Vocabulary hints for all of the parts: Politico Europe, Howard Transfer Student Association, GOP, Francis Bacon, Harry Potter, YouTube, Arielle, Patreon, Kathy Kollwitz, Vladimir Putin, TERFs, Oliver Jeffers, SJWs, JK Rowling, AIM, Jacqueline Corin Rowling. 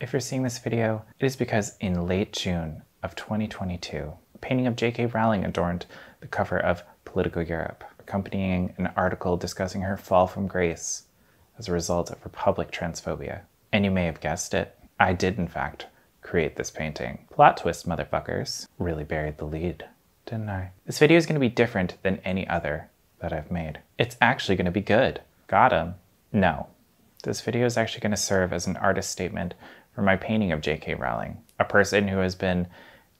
If you're seeing this video, it is because in late June of 2022, a painting of JK Rowling adorned the cover of Politico Europe, accompanying an article discussing her fall from grace as a result of Republic transphobia. And you may have guessed it, I did in fact create this painting. Plot twist, motherfuckers. Really buried the lead, didn't I? This video is going to be different than any other that I've made. It's actually going to be good. Got him? No. This video is actually going to serve as an artist statement for my painting of J.K. Rowling, a person who has been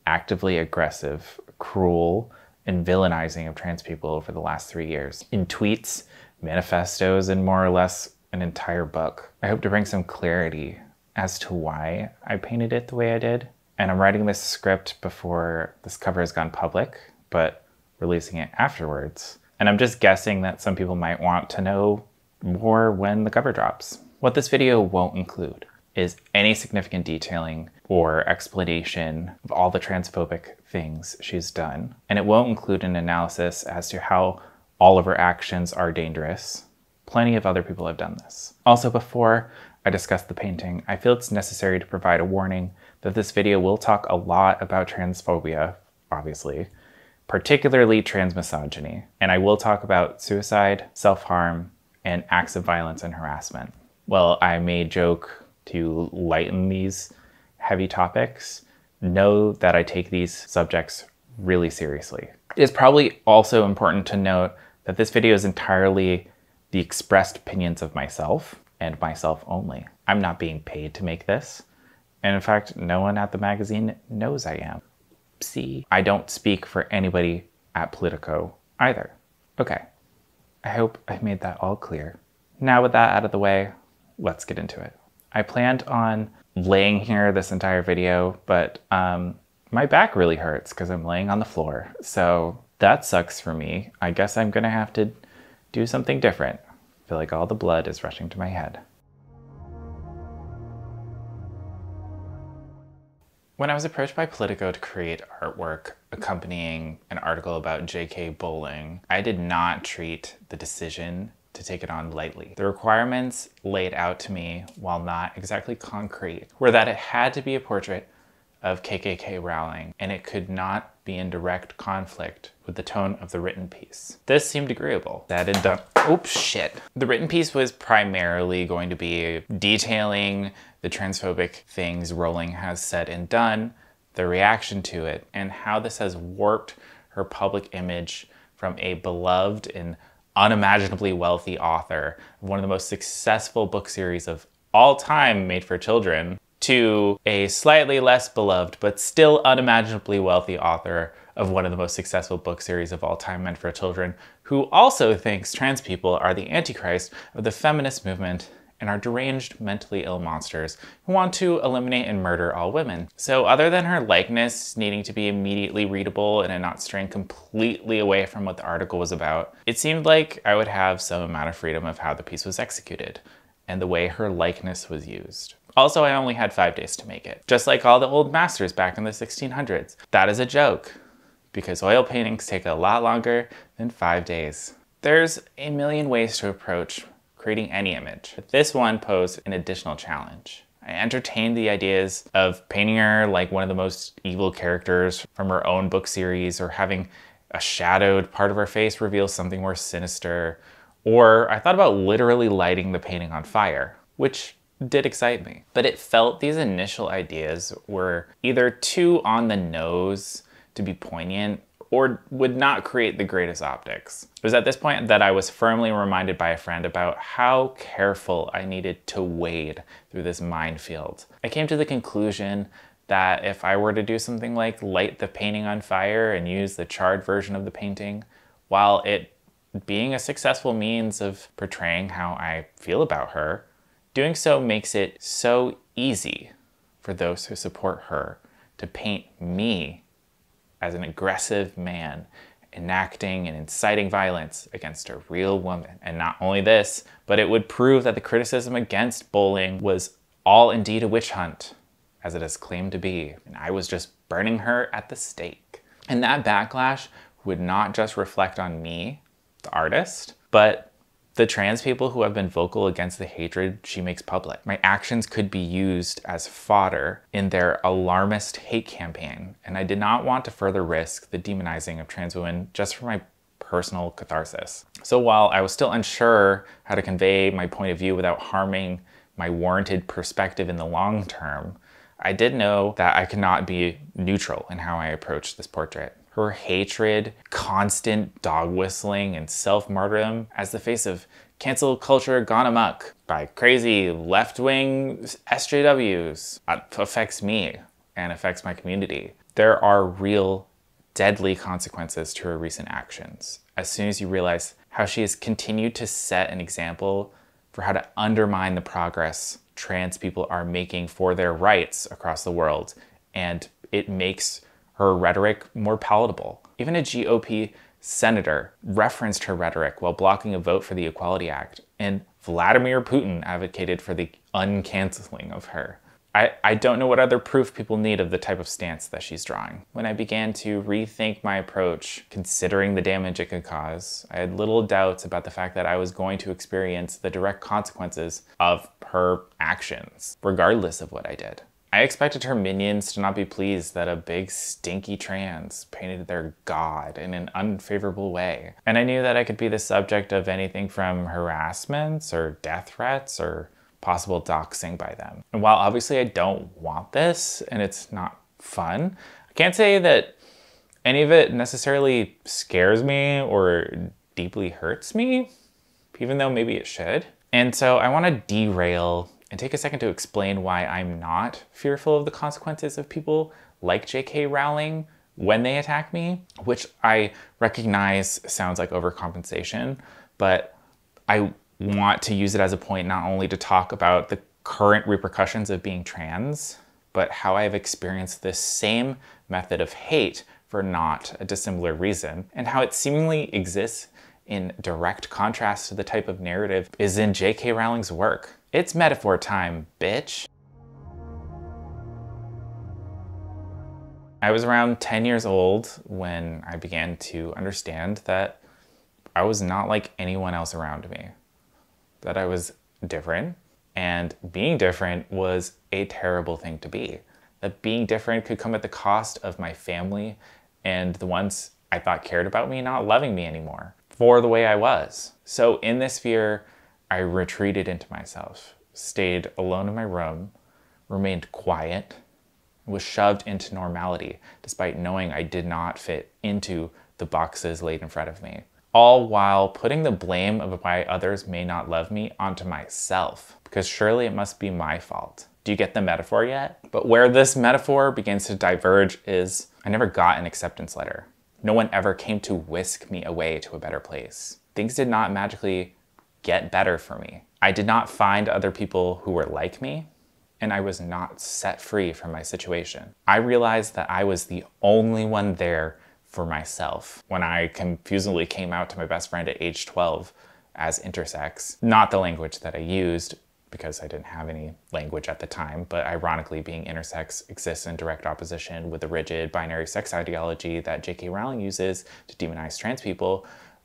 actively aggressive, cruel, and villainizing of trans people over the last 3 years in tweets, manifestos, and more or less an entire book. I hope to bring some clarity as to why I painted it the way I did, and I'm writing this script before this cover has gone public, but releasing it afterwards. And I'm just guessing that some people might want to know more when the cover drops. What this video won't include is any significant detailing or explanation of all the transphobic things she's done. And it won't include an analysis as to how all of her actions are dangerous. Plenty of other people have done this. Also, before I discuss the painting, I feel it's necessary to provide a warning that this video will talk a lot about transphobia, obviously, particularly trans misogyny. And I will talk about suicide, self-harm, and acts of violence and harassment. Well, I may joke to lighten these heavy topics. Know that I take these subjects really seriously. It is probably also important to note that this video is entirely the expressed opinions of myself and myself only. I'm not being paid to make this. And in fact, no one at the magazine knows I am. See, I don't speak for anybody at Politico either. Okay. I hope I made that all clear. Now with that out of the way, let's get into it. I planned on laying here this entire video, but my back really hurts because I'm laying on the floor. So that sucks for me. I guess I'm gonna have to do something different. I feel like all the blood is rushing to my head. When I was approached by Politico to create artwork accompanying an article about J.K. Rowling, I did not treat the decision to take it on lightly. The requirements laid out to me, while not exactly concrete, were that it had to be a portrait of KKK Rowling, and it could not be in direct conflict with the tone of the written piece. This seemed agreeable. That had done, oops, shit. The written piece was primarily going to be detailing the transphobic things Rowling has said and done, the reaction to it, and how this has warped her public image from a beloved and unimaginably wealthy author, one of the most successful book series of all time made for children, to a slightly less beloved but still unimaginably wealthy author of one of the most successful book series of all time meant for children, who also thinks trans people are the antichrist of the feminist movement and are deranged, mentally ill monsters who want to eliminate and murder all women. So other than her likeness needing to be immediately readable and not straying completely away from what the article was about, it seemed like I would have some amount of freedom of how the piece was executed and the way her likeness was used. Also, I only had 5 days to make it, just like all the old masters back in the 1600s. That is a joke, because oil paintings take a lot longer than 5 days. There's a million ways to approach creating any image, but this one posed an additional challenge. I entertained the ideas of painting her like one of the most evil characters from her own book series, or having a shadowed part of her face reveal something more sinister, or I thought about literally lighting the painting on fire, which did excite me. But it felt these initial ideas were either too on the nose to be poignant, or would not create the greatest optics. It was at this point that I was firmly reminded by a friend about how careful I needed to wade through this minefield. I came to the conclusion that if I were to do something like light the painting on fire and use the charred version of the painting, while it being a successful means of portraying how I feel about her, doing so makes it so easy for those who support her to paint me as an aggressive man enacting and inciting violence against a real woman. And not only this, but it would prove that the criticism against Rowling was all indeed a witch hunt, as it has claimed to be, and I was just burning her at the stake. And that backlash would not just reflect on me, the artist, but the trans people who have been vocal against the hatred she makes public. My actions could be used as fodder in their alarmist hate campaign, and I did not want to further risk the demonizing of trans women just for my personal catharsis. So while I was still unsure how to convey my point of view without harming my warranted perspective in the long term, I did know that I could not be neutral in how I approached this portrait. Her hatred, constant dog whistling, and self-martyrdom as the face of cancel culture gone amok by crazy left-wing SJWs affects me and affects my community. There are real deadly consequences to her recent actions. As soon as you realize how she has continued to set an example for how to undermine the progress trans people are making for their rights across the world, and it makes her rhetoric more palatable. Even a GOP senator referenced her rhetoric while blocking a vote for the Equality Act, and Vladimir Putin advocated for the uncanceling of her. I don't know what other proof people need of the type of stance that she's drawing. When I began to rethink my approach, considering the damage it could cause, I had little doubts about the fact that I was going to experience the direct consequences of her actions, regardless of what I did. I expected her minions to not be pleased that a big stinky trans painted their god in an unfavorable way. And I knew that I could be the subject of anything from harassments or death threats or possible doxing by them. And while obviously I don't want this and it's not fun, I can't say that any of it necessarily scares me or deeply hurts me, even though maybe it should. And so I want to derail and take a second to explain why I'm not fearful of the consequences of people like JK Rowling when they attack me, which I recognize sounds like overcompensation, but I want to use it as a point not only to talk about the current repercussions of being trans, but how I've experienced this same method of hate for not a dissimilar reason, and how it seemingly exists in direct contrast to the type of narrative is in JK Rowling's work. It's metaphor time, bitch. I was around 10 years old when I began to understand that I was not like anyone else around me, that I was different, and being different was a terrible thing to be. That being different could come at the cost of my family and the ones I thought cared about me not loving me anymore for the way I was. So in this fear, I retreated into myself, stayed alone in my room, remained quiet, and was shoved into normality, despite knowing I did not fit into the boxes laid in front of me. All while putting the blame of why others may not love me onto myself, because surely it must be my fault. Do you get the metaphor yet? But where this metaphor begins to diverge is I never got an acceptance letter. No one ever came to whisk me away to a better place. Things did not magically get better for me. I did not find other people who were like me, and I was not set free from my situation. I realized that I was the only one there for myself when I confusingly came out to my best friend at age 12 as intersex. Not the language that I used, because I didn't have any language at the time, but ironically being intersex exists in direct opposition with the rigid binary sex ideology that JK Rowling uses to demonize trans people,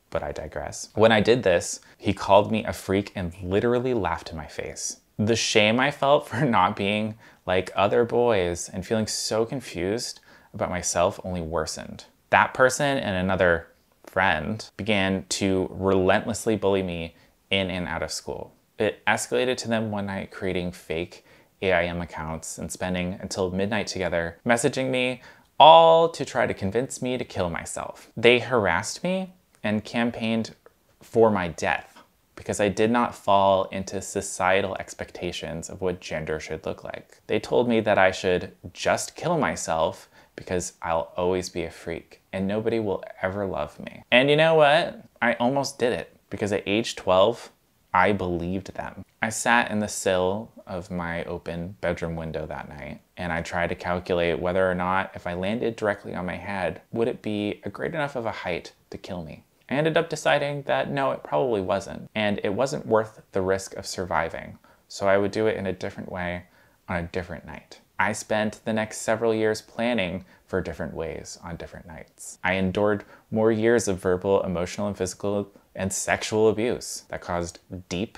but I digress. When I did this, he called me a freak and literally laughed in my face. The shame I felt for not being like other boys and feeling so confused about myself only worsened. That person and another friend began to relentlessly bully me in and out of school. It escalated to them one night creating fake AIM accounts and spending until midnight together, messaging me all to try to convince me to kill myself. They harassed me and campaigned for my death because I did not fall into societal expectations of what gender should look like. They told me that I should just kill myself because I'll always be a freak and nobody will ever love me. And you know what? I almost did it because at age 12, I believed them. I sat in the sill of my open bedroom window that night and I tried to calculate whether or not if I landed directly on my head, would it be a great enough of a height to kill me? I ended up deciding that no, it probably wasn't, and it wasn't worth the risk of surviving, so I would do it in a different way on a different night. I spent the next several years planning for different ways on different nights. I endured more years of verbal, emotional, and physical and sexual abuse that caused deep,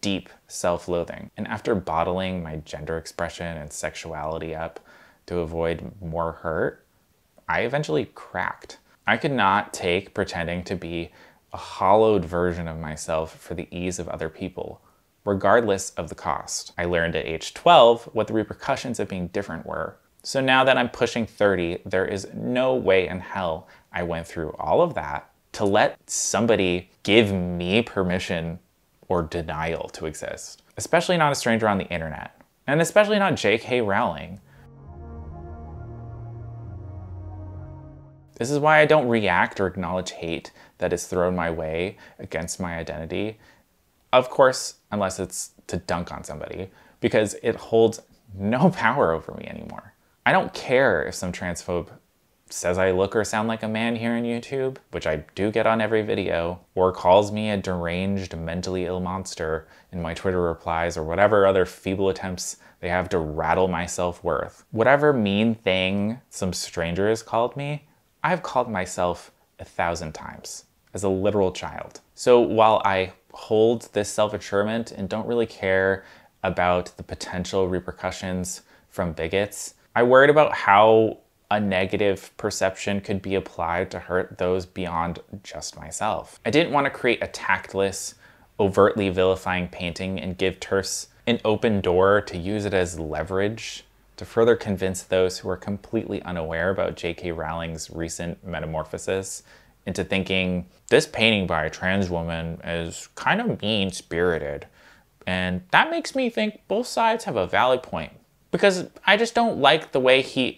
deep self-loathing. And after bottling my gender expression and sexuality up to avoid more hurt, I eventually cracked. I could not take pretending to be a hollowed version of myself for the ease of other people, regardless of the cost. I learned at age 12 what the repercussions of being different were. So now that I'm pushing 30, there is no way in hell I went through all of that to let somebody give me permission or denial to exist. Especially not a stranger on the internet. And especially not JK Rowling. This is why I don't react or acknowledge hate that is thrown my way against my identity. Of course, unless it's to dunk on somebody, because it holds no power over me anymore. I don't care if some transphobe says I look or sound like a man here on YouTube, which I do get on every video, or calls me a deranged, mentally ill monster in my Twitter replies or whatever other feeble attempts they have to rattle my self-worth. Whatever mean thing some stranger has called me, I've called myself 1,000 times as a literal child. So while I hold this self-assurement and don't really care about the potential repercussions from bigots, I worried about how a negative perception could be applied to hurt those beyond just myself. I didn't want to create a tactless, overtly vilifying painting and give TERFs an open door to use it as leverage to further convince those who are completely unaware about J.K. Rowling's recent metamorphosis into thinking, this painting by a trans woman is kind of mean-spirited, and that makes me think both sides have a valid point. Because I just don't like the way she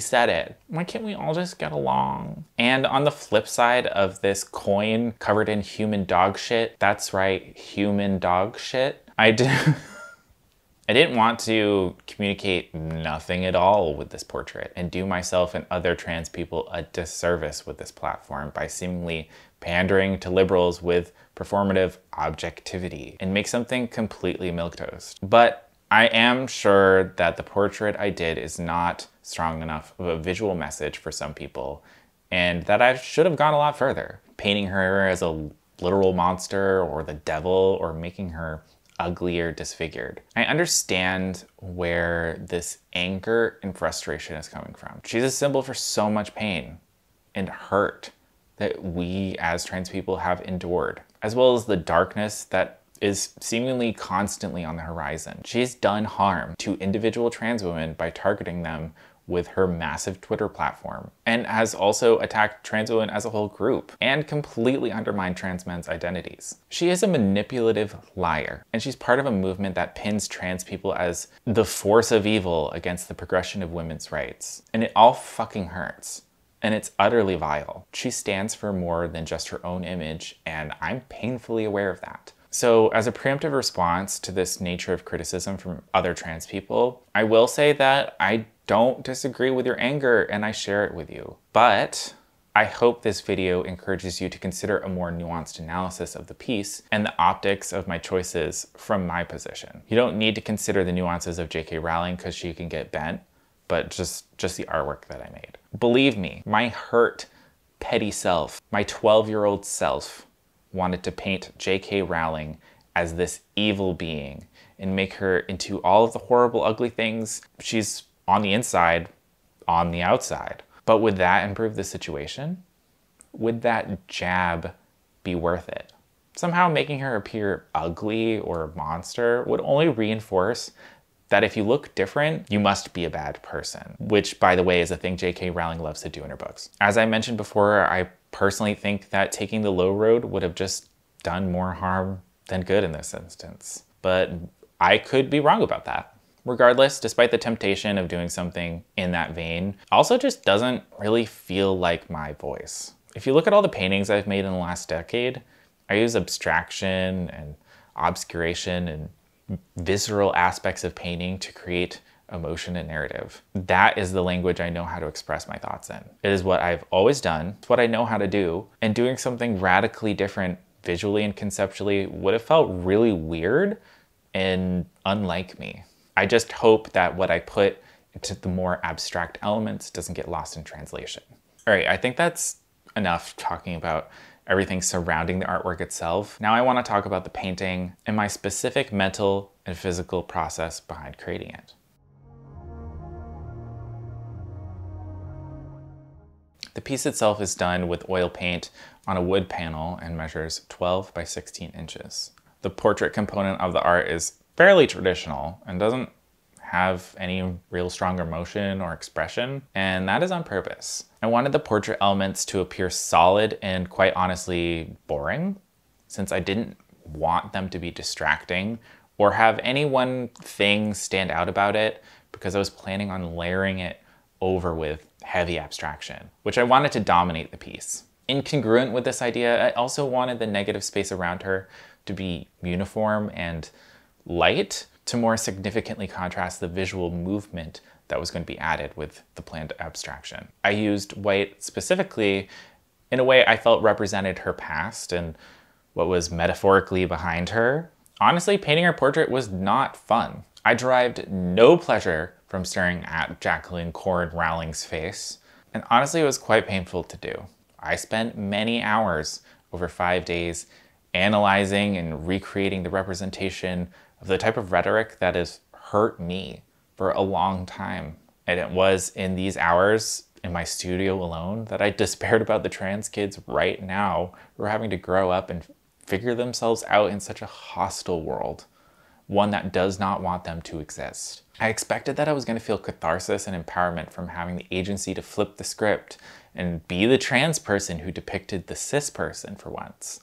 said it. Why can't we all just get along? And on the flip side of this coin covered in human dog shit, that's right, human dog shit, I didn't want to communicate nothing at all with this portrait and do myself and other trans people a disservice with this platform by seemingly pandering to liberals with performative objectivity and make something completely milquetoast. But I am sure that the portrait I did is not strong enough of a visual message for some people and that I should have gone a lot further. Painting her as a literal monster or the devil or making her ugly or disfigured. I understand where this anger and frustration is coming from. She's a symbol for so much pain and hurt that we as trans people have endured, as well as the darkness that is seemingly constantly on the horizon. She's done harm to individual trans women by targeting them with her massive Twitter platform, and has also attacked trans women as a whole group, and completely undermined trans men's identities. She is a manipulative liar, and she's part of a movement that pins trans people as the force of evil against the progression of women's rights. And it all fucking hurts, and it's utterly vile. She stands for more than just her own image, and I'm painfully aware of that. So as a preemptive response to this nature of criticism from other trans people, I will say that I don't disagree with your anger and I share it with you. But I hope this video encourages you to consider a more nuanced analysis of the piece and the optics of my choices from my position. You don't need to consider the nuances of J.K. Rowling because she can get bent, but just the artwork that I made. Believe me, my hurt, petty self, my 12-year-old self wanted to paint J.K. Rowling as this evil being and make her into all of the horrible, ugly things she's on the inside, on the outside. But would that improve the situation? Would that jab be worth it? Somehow making her appear ugly or a monster would only reinforce that if you look different, you must be a bad person, which by the way is a thing J.K. Rowling loves to do in her books. As I mentioned before, I personally think that taking the low road would have just done more harm than good in this instance, but I could be wrong about that. Regardless, despite the temptation of doing something in that vein, also just doesn't really feel like my voice. If you look at all the paintings I've made in the last decade, I use abstraction and obscuration and visceral aspects of painting to create emotion and narrative. That is the language I know how to express my thoughts in. It is what I've always done, it's what I know how to do, and doing something radically different visually and conceptually would have felt really weird and unlike me. I just hope that what I put into the more abstract elements doesn't get lost in translation. All right, I think that's enough talking about everything surrounding the artwork itself. Now I want to talk about the painting and my specific mental and physical process behind creating it. The piece itself is done with oil paint on a wood panel and measures 12 by 16 inches. The portrait component of the art is fairly traditional and doesn't have any real strong emotion or expression, and that is on purpose. I wanted the portrait elements to appear solid and quite honestly boring, since I didn't want them to be distracting or have any one thing stand out about it, because I was planning on layering it over with heavy abstraction, which I wanted to dominate the piece. Incongruent with this idea, I also wanted the negative space around her to be uniform and light, to more significantly contrast the visual movement that was going to be added with the planned abstraction. I used white specifically in a way I felt represented her past and what was metaphorically behind her. Honestly, painting her portrait was not fun. I derived no pleasure from staring at Jacqueline Corin Rowling's face, and honestly it was quite painful to do. I spent many hours over 5 days analyzing and recreating the representation of the type of rhetoric that has hurt me for a long time. And it was in these hours in my studio alone that I despaired about the trans kids right now who are having to grow up and figure themselves out in such a hostile world, one that does not want them to exist. I expected that I was going to feel catharsis and empowerment from having the agency to flip the script and be the trans person who depicted the cis person for once.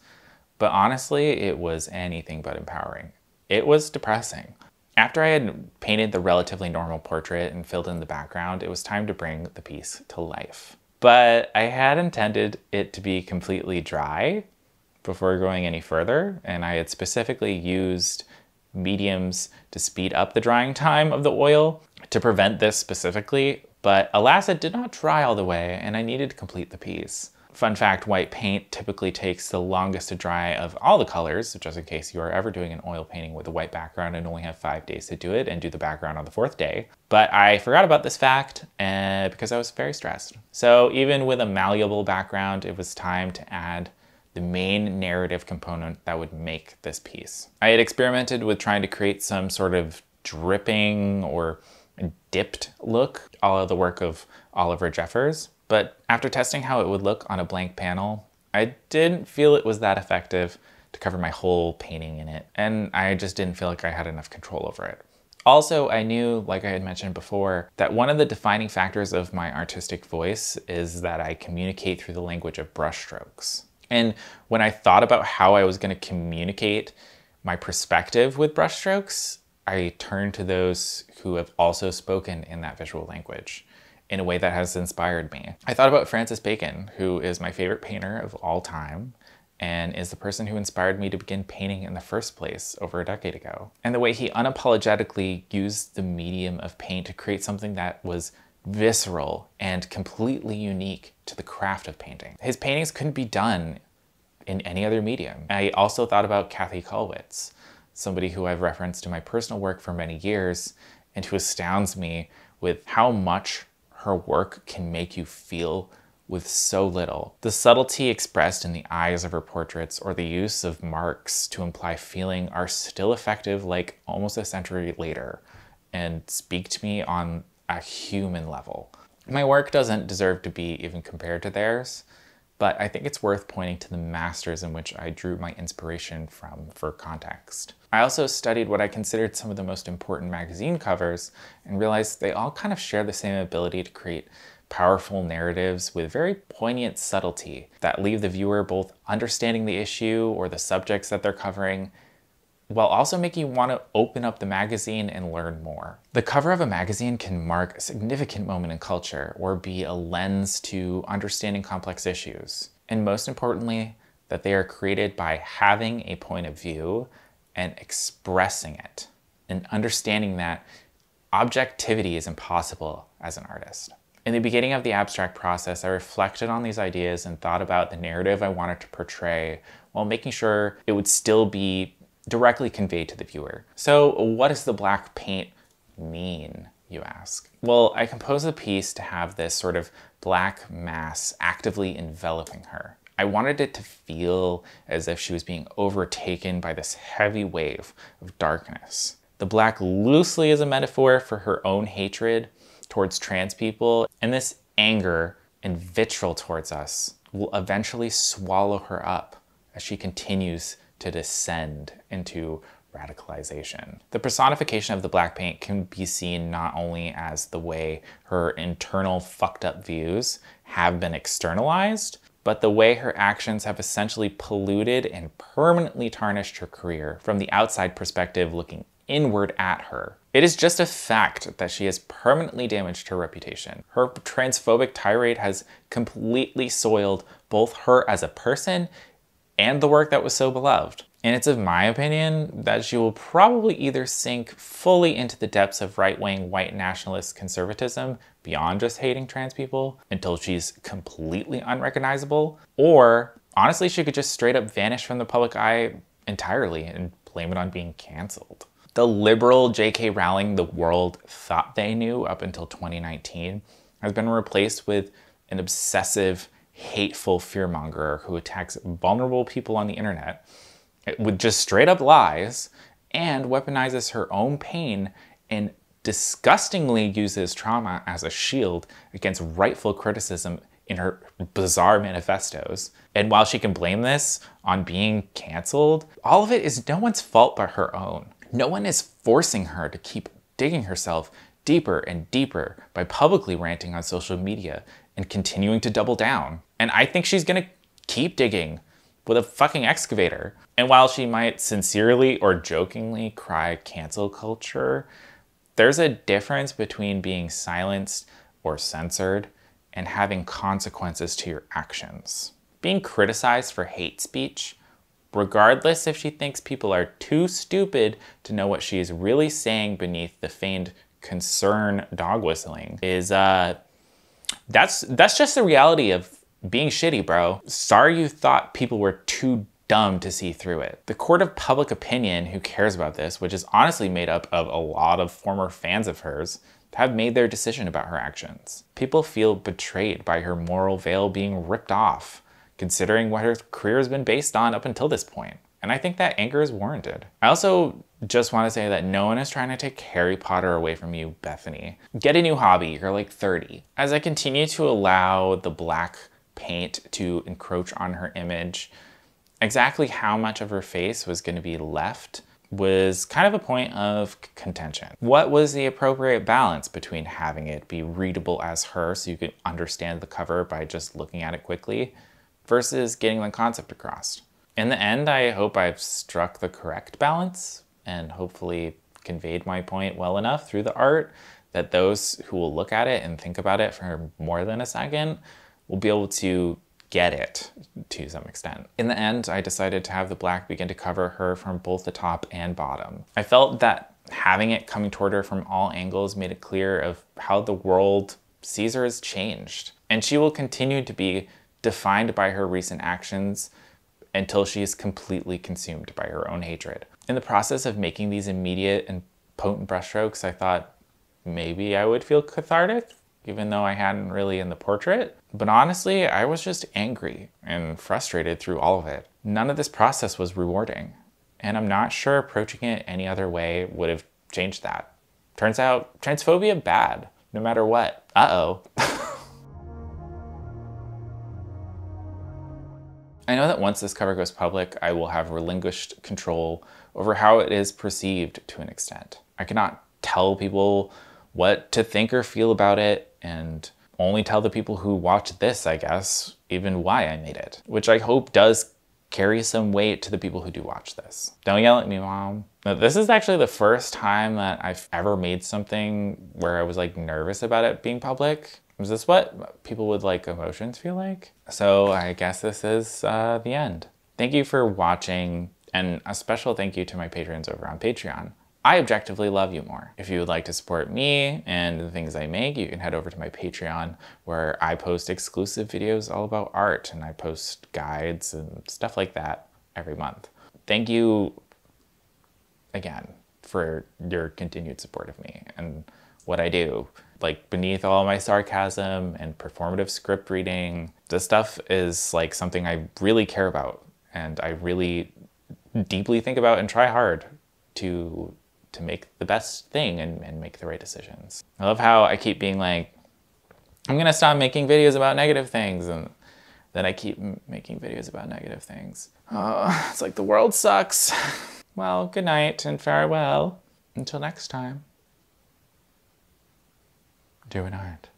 But honestly, it was anything but empowering. It was depressing. After I had painted the relatively normal portrait and filled in the background, it was time to bring the piece to life. But I had intended it to be completely dry before going any further, and I had specifically used mediums to speed up the drying time of the oil to prevent this specifically, but alas, it did not dry all the way, and I needed to complete the piece. Fun fact, white paint typically takes the longest to dry of all the colors, just in case you are ever doing an oil painting with a white background and only have 5 days to do it and do the background on the fourth day. But I forgot about this fact because I was very stressed. So even with a malleable background, it was time to add the main narrative component that would make this piece. I had experimented with trying to create some sort of dripping or dipped look, all of the work of Oliver Jeffers. But after testing how it would look on a blank panel, I didn't feel it was that effective to cover my whole painting in it. And I just didn't feel like I had enough control over it. Also, I knew, like I had mentioned before, that one of the defining factors of my artistic voice is that I communicate through the language of brushstrokes. And when I thought about how I was going to communicate my perspective with brushstrokes, I turned to those who have also spoken in that visual language in a way that has inspired me. I thought about Francis Bacon, who is my favorite painter of all time and is the person who inspired me to begin painting in the first place over a decade ago. And the way he unapologetically used the medium of paint to create something that was visceral and completely unique to the craft of painting. His paintings couldn't be done in any other medium. I also thought about Kathy Kollwitz, somebody who I've referenced in my personal work for many years and who astounds me with how much her work can make you feel with so little. The subtlety expressed in the eyes of her portraits or the use of marks to imply feeling are still effective like almost a century later and speak to me on a human level. My work doesn't deserve to be even compared to theirs, but I think it's worth pointing to the masters in which I drew my inspiration from for context. I also studied what I considered some of the most important magazine covers and realized they all kind of share the same ability to create powerful narratives with very poignant subtlety that leave the viewer both understanding the issue or the subjects that they're covering, while also making you want to open up the magazine and learn more. The cover of a magazine can mark a significant moment in culture or be a lens to understanding complex issues. And most importantly, that they are created by having a point of view and expressing it, and understanding that objectivity is impossible as an artist. In the beginning of the abstract process, I reflected on these ideas and thought about the narrative I wanted to portray while making sure it would still be directly conveyed to the viewer. So what does the black paint mean, you ask? Well, I composed the piece to have this sort of black mass actively enveloping her. I wanted it to feel as if she was being overtaken by this heavy wave of darkness. The black loosely is a metaphor for her own hatred towards trans people, and this anger and vitriol towards us will eventually swallow her up as she continues to descend into radicalization. The personification of the black paint can be seen not only as the way her internal fucked up views have been externalized, but the way her actions have essentially polluted and permanently tarnished her career from the outside perspective looking inward at her. It is just a fact that she has permanently damaged her reputation. Her transphobic tirade has completely soiled both her as a person and the work that was so beloved. And it's of my opinion that she will probably either sink fully into the depths of right-wing white nationalist conservatism beyond just hating trans people until she's completely unrecognizable, or honestly, she could just straight up vanish from the public eye entirely and blame it on being canceled. The liberal JK Rowling the world thought they knew up until 2019 has been replaced with an obsessive, hateful fearmonger who attacks vulnerable people on the internet with just straight up lies and weaponizes her own pain and disgustingly uses trauma as a shield against rightful criticism in her bizarre manifestos. And while she can blame this on being canceled, all of it is no one's fault but her own. No one is forcing her to keep digging herself deeper and deeper by publicly ranting on social media and continuing to double down. And I think she's gonna keep digging with a fucking excavator. And while she might sincerely or jokingly cry cancel culture, there's a difference between being silenced or censored and having consequences to your actions. Being criticized for hate speech, regardless if she thinks people are too stupid to know what she is really saying beneath the feigned concern dog whistling, is that's just the reality of being shitty, bro. Sorry you thought people were too dumb to see through it. The court of public opinion who cares about this, which is honestly made up of a lot of former fans of hers, have made their decision about her actions. People feel betrayed by her moral veil being ripped off, considering what her career has been based on up until this point. And I think that anger is warranted. I also just want to say that no one is trying to take Harry Potter away from you, Bethany. Get a new hobby, you're like 30. As I continue to allow the black paint to encroach on her image, exactly how much of her face was going to be left was kind of a point of contention. What was the appropriate balance between having it be readable as her so you could understand the cover by just looking at it quickly versus getting the concept across? In the end, I hope I've struck the correct balance and hopefully conveyed my point well enough through the art that those who will look at it and think about it for more than a second will be able to get it to some extent. In the end, I decided to have the black begin to cover her from both the top and bottom. I felt that having it coming toward her from all angles made it clear of how the world sees her has changed. And she will continue to be defined by her recent actions until she is completely consumed by her own hatred. In the process of making these immediate and potent brushstrokes, I thought maybe I would feel cathartic, even though I hadn't really in the portrait. But honestly, I was just angry and frustrated through all of it. None of this process was rewarding, and I'm not sure approaching it any other way would have changed that. Turns out, transphobia bad, no matter what. Uh-oh. I know that once this cover goes public, I will have relinquished control over how it is perceived to an extent. I cannot tell people what to think or feel about it, and only tell the people who watch this, I guess, even why I made it. Which I hope does carry some weight to the people who do watch this. Don't yell at me, Mom. Now, this is actually the first time that I've ever made something where I was like nervous about it being public. Is this what people with like emotions feel like? So I guess this is the end. Thank you for watching, and a special thank you to my patrons over on Patreon. I objectively love you more. If you would like to support me and the things I make, you can head over to my Patreon, where I post exclusive videos all about art, and I post guides and stuff like that every month. Thank you again for your continued support of me, and what I do. Like, beneath all my sarcasm and performative script reading, this stuff is like something I really care about, and I really deeply think about and try hard to make the best thing and make the right decisions. I love how I keep being like, I'm gonna stop making videos about negative things, and then I keep making videos about negative things. Oh, it's like the world sucks. Well, good night and farewell. Until next time. Do it aren't.